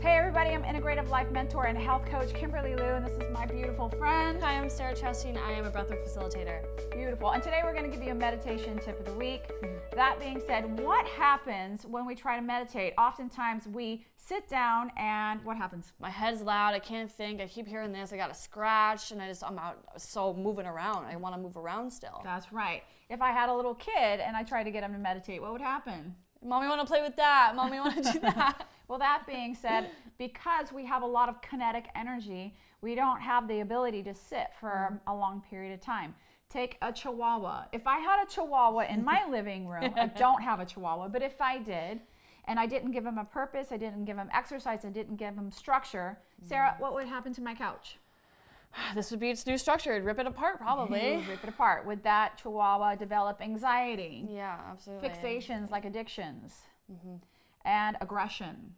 Hey everybody, I'm Integrative Life Mentor and Health Coach Kimberly Lou, and this is my beautiful friend. Hi, I'm Sarah Chastain. I am a breathwork facilitator. Beautiful. And today we're going to give you a meditation tip of the week. That being said, what happens when we try to meditate? Oftentimes we sit down and what happens? My head's loud, I can't think, I keep hearing this, I got a scratch, and I'm out, so moving around. I want to move around still. That's right. If I had a little kid and I tried to get him to meditate, what would happen? Mommy, want to play with that. Mommy, want to do that. Well, that being said, because we have a lot of kinetic energy, we don't have the ability to sit for a long period of time. Take a chihuahua. If I had a chihuahua in my living room, I don't have a chihuahua, but if I did, and I didn't give him a purpose, I didn't give him exercise, I didn't give him structure, Sarah, what would happen to my couch? This would be its new structure. It'd rip it apart, probably. It'd rip it apart. Would that chihuahua develop anxiety? Yeah, absolutely. Fixations like addictions and aggression.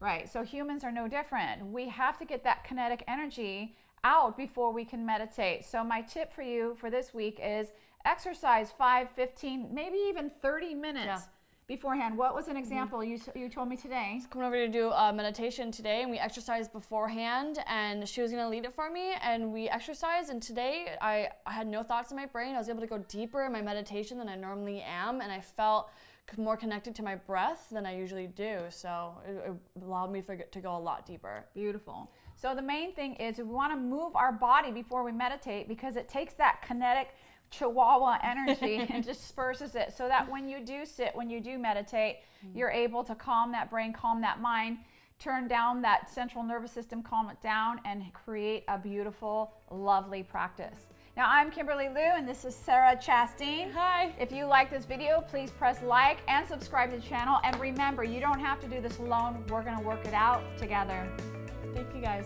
Right, so humans are no different. We have to get that kinetic energy out before we can meditate. So my tip for you for this week is exercise 5, 15, maybe even 30 minutes. Yeah. Beforehand. What was an example you told me today? I was coming over to do a meditation today, and we exercised beforehand, and she was going to lead it for me, and we exercised, and today I had no thoughts in my brain. I was able to go deeper in my meditation than I normally am, and I felt more connected to my breath than I usually do, so it allowed me to go a lot deeper. Beautiful. So the main thing is we want to move our body before we meditate because it takes that kinetic chihuahua energy and disperses it so that when you do sit, when you do meditate, you're able to calm that brain, calm that mind, turn down that central nervous system, calm it down, and create a beautiful, lovely practice. Now, I'm Kimberly Lou, and this is Sarah Chastain. Hi. If you like this video, please press like and subscribe to the channel. And remember, you don't have to do this alone. We're going to work it out together. Thank you, guys.